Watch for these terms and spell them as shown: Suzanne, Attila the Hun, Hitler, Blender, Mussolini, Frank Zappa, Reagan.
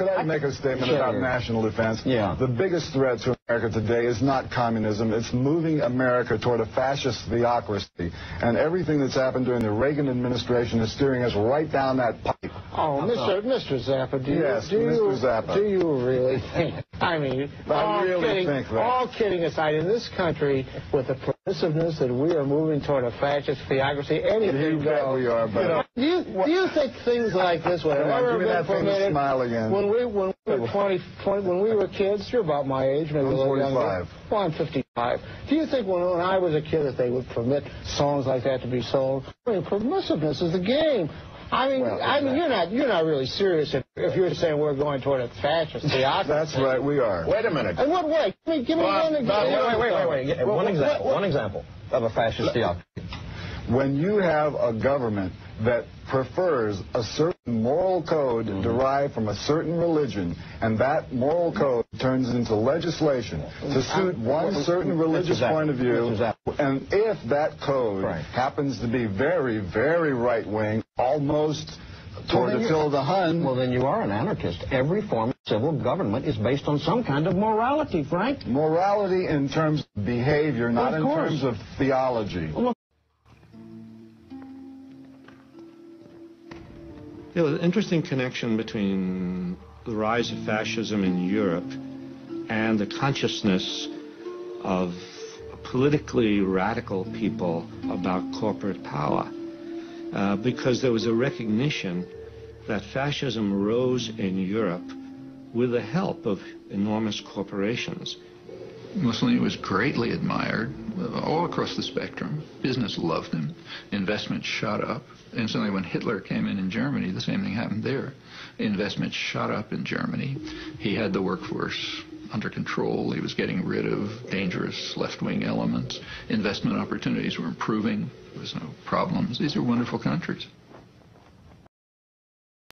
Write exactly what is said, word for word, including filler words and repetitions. Could I make a statement about national defense? Yeah. The biggest threat to America today is not communism. It's moving America toward a fascist theocracy. And everything that's happened during the Reagan administration is steering us right down that pipe. Oh, Mister Mister Zappa, do you, yes, do Mister You, Zappa. Do you really think? I mean, I all, really kidding, think that. all kidding aside, in this country, with the permissiveness that we are moving toward a fascist theocracy, anything you goes. We are, but you know, do, you, do you think things like this would ever be implemented? Smile again. When we when we were twenty, twenty, when we were kids, you're about my age, maybe I'm a little younger. Well, I'm fifty-five. Do you think when, when I was a kid that they would permit songs like that to be sold? I mean, permissiveness is the game. I mean, well, I mean, you're not you're not really serious if, if you're saying we're going toward a fascist theocracy. That's right, we are. Wait a minute. In what way? Give me, give me well, one example. Wait, wait, wait, wait. wait. Well, one what, example. What, what? One example of a fascist theocracy. When you have a government that prefers a certain moral code mm-hmm. derived from a certain religion, and that moral code turns into legislation to suit one certain religious point of view, and if that code right. happens to be very, very right-wing, almost toward Attila the Hun... Well, then you are an anarchist. Every form of civil government is based on some kind of morality, Frank. Morality in terms of behavior, not well, of course. in terms of theology. Well, There was an interesting connection between the rise of fascism in Europe and the consciousness of politically radical people about corporate power, uh, because there was a recognition that fascism rose in Europe with the help of enormous corporations. Mussolini was greatly admired all across the spectrum. Business loved him. Investment shot up. And suddenly when Hitler came in in Germany, the same thing happened there. Investment shot up in Germany. He had the workforce under control. He was getting rid of dangerous left-wing elements. Investment opportunities were improving. There was no problems. These are wonderful countries.